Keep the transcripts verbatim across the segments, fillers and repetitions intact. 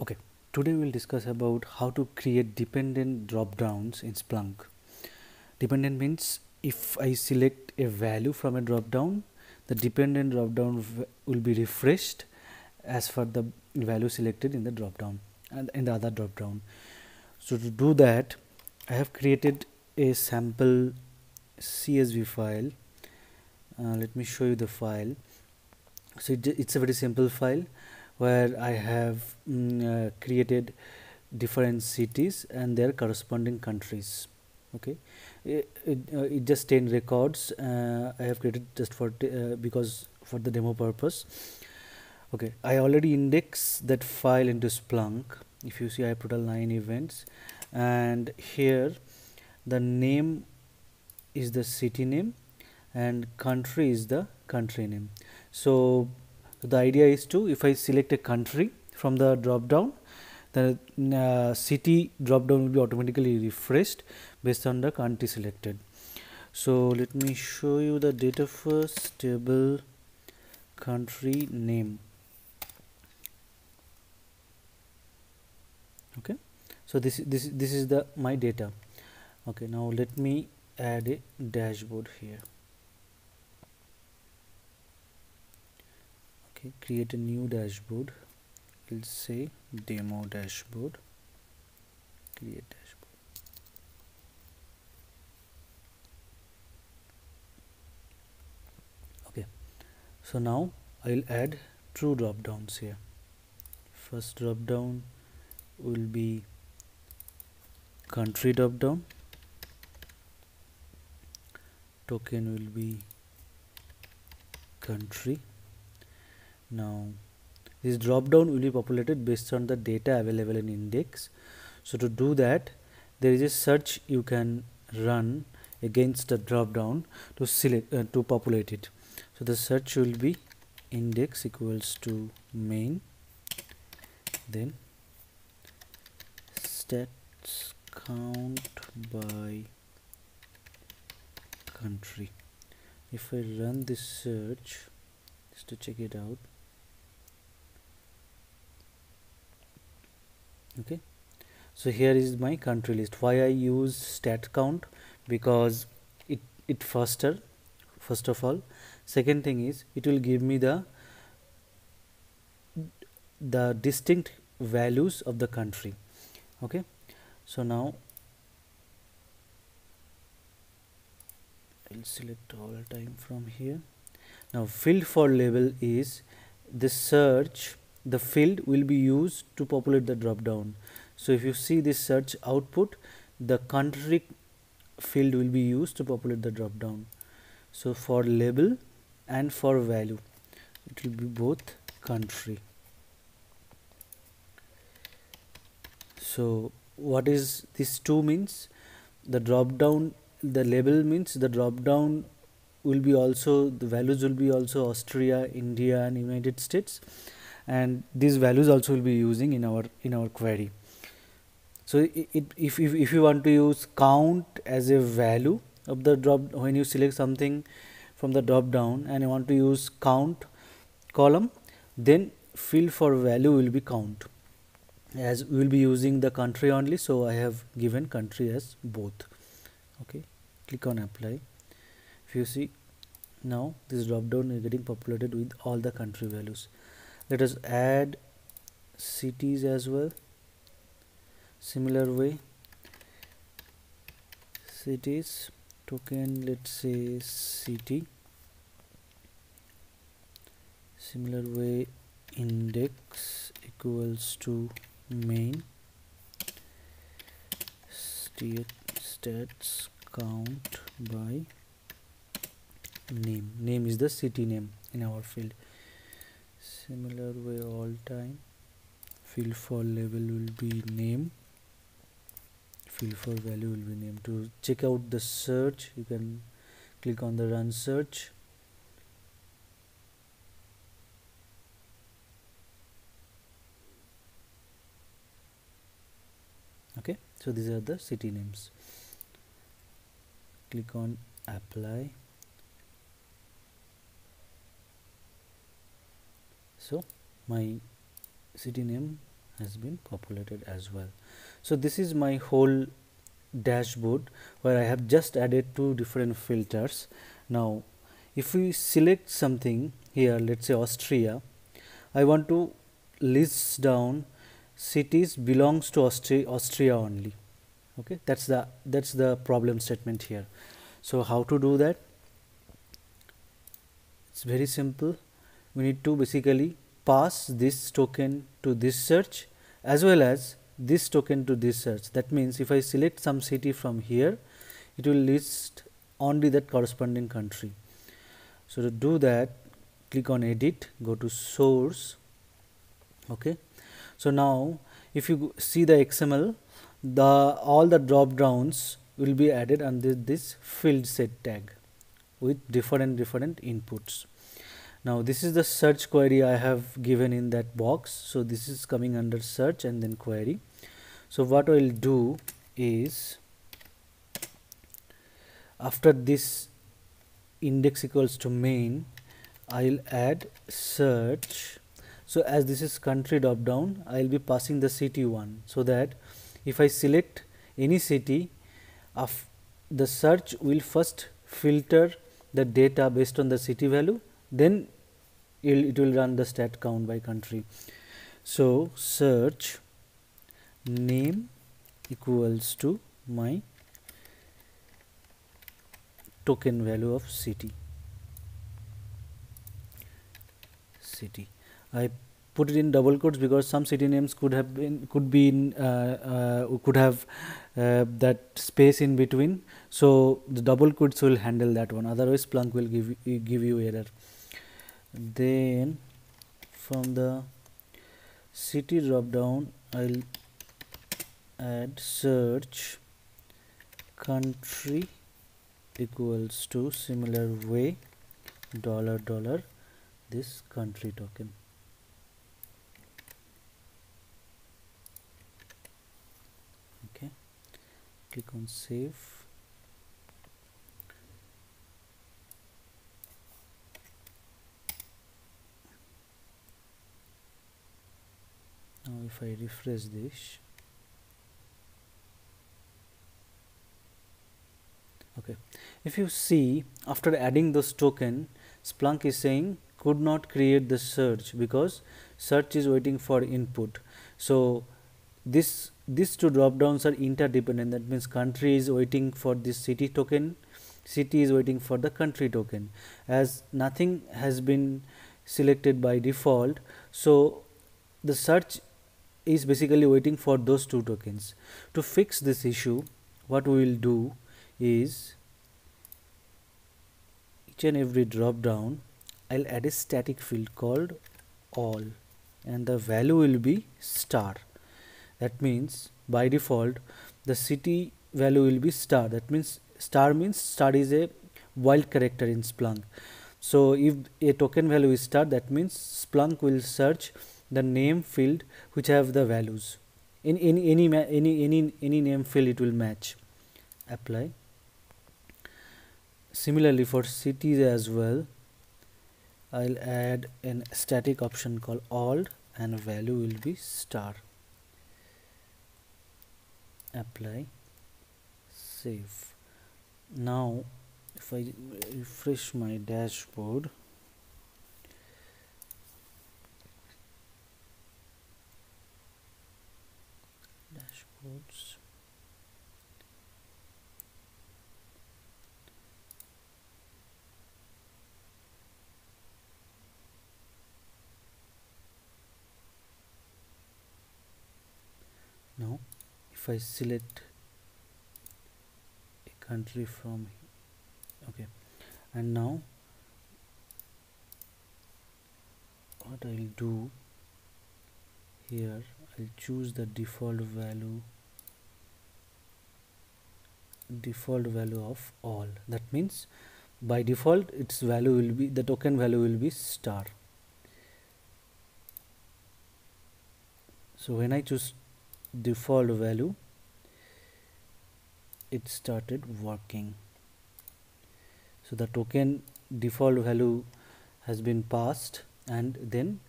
Okay, today we'll discuss about how to create dependent drop-downs in Splunk. Dependent means if I select a value from a drop-down, the dependent drop-down will be refreshed as for the value selected in the drop-down and in the other drop-down. So to do that, I have created a sample C S V file. Uh, let me show you the file. So it, it's a very simple file, where I have mm, uh, created different cities and their corresponding countries. Okay, it, it, uh, it just ten records uh, I have created just for uh, because for the demo purpose. Okay, I already indexed that file into Splunk. If you see, I put a nine events, and here the name is the city name and country is the country name. So the idea is to, if I select a country from the drop down, the uh, city drop down will be automatically refreshed based on the country selected. So let me show you the data first, table country name. Okay, so this this this is the my data. Okay, now let me add a dashboard here. Okay, create a new dashboard. We'll say demo dashboard. Create dashboard. Okay, so now I'll add two drop downs here. First drop down will be country drop down. Token will be country. Now this drop down will be populated based on the data available in index. So to do that, there is a search you can run against the drop down to select uh, to populate it. So the search will be index equals to main, then stats count by country. If I run this search just to check it out. Okay, so here is my country list. Why I use stat count? Because it it faster, first of all. Second thing is, it will give me the the distinct values of the country. Okay, so now I'll select all time from here. Now field for label is this search. The field will be used to populate the drop down. So if you see this search output, the country field will be used to populate the drop down. So for label and for value, it will be both country. So what is this two means? The drop down, the label means the drop down will be also, the values will be also Austria, India and United States, and these values also will be using in our in our query. So it, it, if, if, if you want to use count as a value of the drop, when you select something from the drop down and you want to use count column, then field for value will be count, as we will be using the country only. So I have given country as both. Okay, click on apply. If you see, now this drop down is getting populated with all the country values. Let us add cities as well, similar way, cities token, let's say city, similar way index equals to main, stats count by name. Name is the city name in our field. Similar way all time, field for label will be name, field for value will be name. To check out the search, you can click on the run search. Okay, so these are the city names. Click on apply. So my city name has been populated as well. So this is my whole dashboard where I have just added two different filters. Now if we select something here, let's say Austria, I want to list down cities belongs to Austria, Austria only. Okay, that's the that's the problem statement here. So how to do that? It's very simple. We need to basically pass this token to this search as well as this token to this search. That means if I select some city from here, it will list only that corresponding country. So to do that, click on edit, go to source. Okay, so now if you see the X M L, the all the drop downs will be added under this field set tag with different different inputs. Now this is the search query I have given in that box, so this is coming under search and then query. So what I will do is, after this index equals to main, I will add search. So as this is country drop down, I will be passing the city one, so that if I select any city, of the search will first filter the data based on the city value, then it will run the stat count by country. So search name equals to my token value of city. City. I put it in double quotes because some city names could have been could be in uh, uh, could have uh, that space in between, so the double quotes will handle that one, otherwise Splunk will give you, give you error. Then from the city drop down I'll add search country equals to similar way dollar dollar this country token. Okay, click on save. Now if I refresh this, okay, if you see, after adding this token, Splunk is saying could not create the search because search is waiting for input. So this these two drop downs are interdependent. That means country is waiting for this city token, city is waiting for the country token. As nothing has been selected by default, so the search is basically waiting for those two tokens. To fix this issue, what we will do is, each and every drop down I'll add a static field called all, and the value will be star. That means by default the city value will be star. That means star means star is a wild character in Splunk. So if a token value is star, that means Splunk will search the name field which have the values in any any any any any name field, it will match. Apply. Similarly for cities as well, I'll add an static option called all and value will be star. Apply. Save. Now if I refresh my dashboard, dashboards now, if I select a country from, okay, and now what I will do here, I will choose the default value, default value of all. That means by default its value will be, the token value will be star. So when I choose default value, it started working. So the token default value has been passed, and then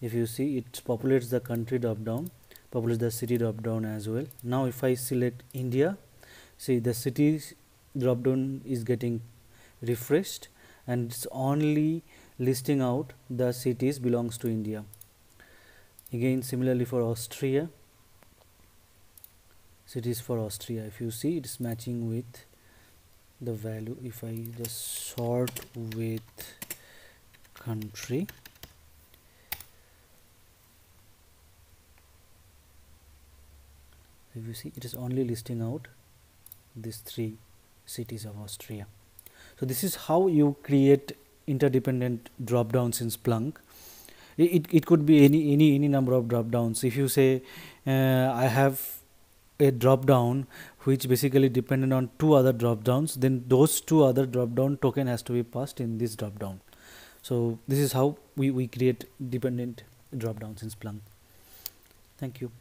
if you see, it populates the country drop down publish the city drop down as well. Now if I select India, see the cities drop down is getting refreshed and it's only listing out the cities belongs to India. Again similarly for Austria, cities for Austria, if you see it's matching with the value. If I just sort with country, if you see it is only listing out these three cities of Austria. So this is how you create interdependent drop downs in Splunk. It, it could be any any any number of drop downs. If you say uh, I have a drop down which basically dependent on two other drop downs, then those two other drop down token has to be passed in this drop down. So this is how we, we create dependent drop downs in Splunk. Thank you.